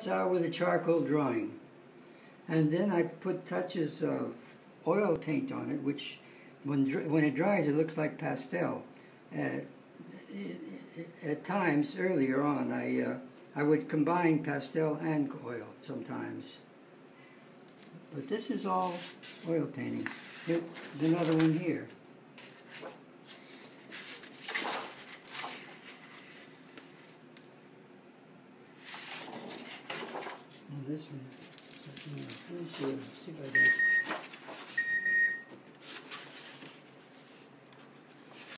starts out with a charcoal drawing, and then I put touches of oil paint on it, which when it dries it looks like pastel. At times earlier on I would combine pastel and oil sometimes, but this is all oil painting. There's another one here. And this one, let's see if I can